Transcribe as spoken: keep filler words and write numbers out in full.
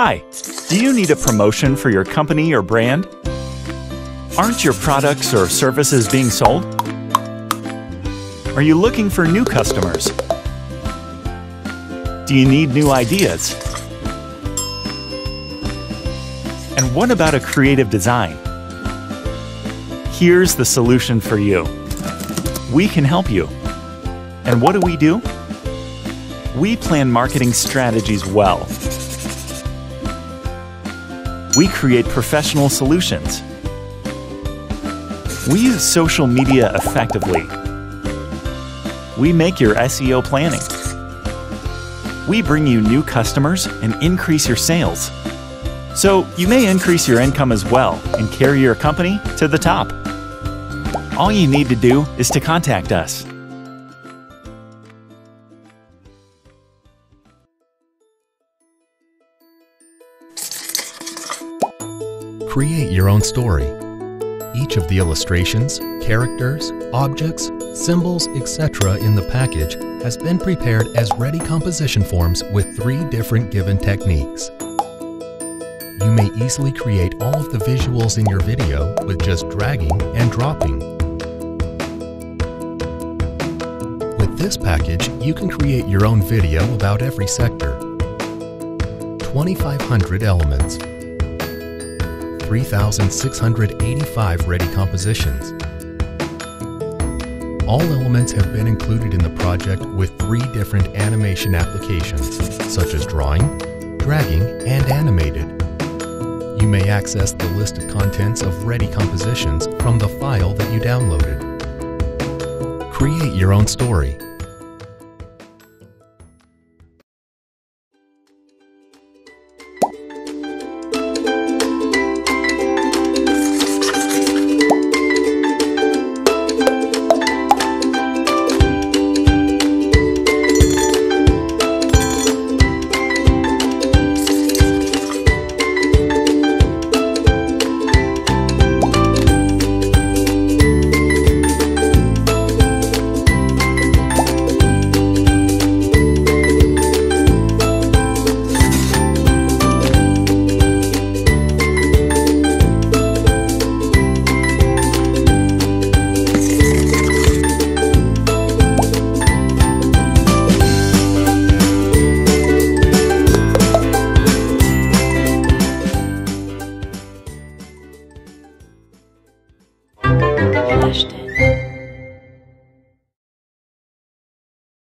Hi, do you need a promotion for your company or brand? Aren't your products or services being sold? Are you looking for new customers? Do you need new ideas? And what about a creative design? Here's the solution for you. We can help you. And what do we do? We plan marketing strategies well. We create professional solutions. We use social media effectively. We make your S E O planning. We bring you new customers and increase your sales. So you may increase your income as well and carry your company to the top. All you need to do is to contact us. Create your own story. Each of the illustrations, characters, objects, symbols, et cetera in the package has been prepared as ready composition forms with three different given techniques. You may easily create all of the visuals in your video with just dragging and dropping. With this package, you can create your own video about every sector. twenty-five hundred elements. three thousand six hundred eighty-five ready compositions. All elements have been included in the project with three different animation applications, such as drawing, dragging, and animated. You may access the list of contents of ready compositions from the file that you downloaded. Create your own story. Question.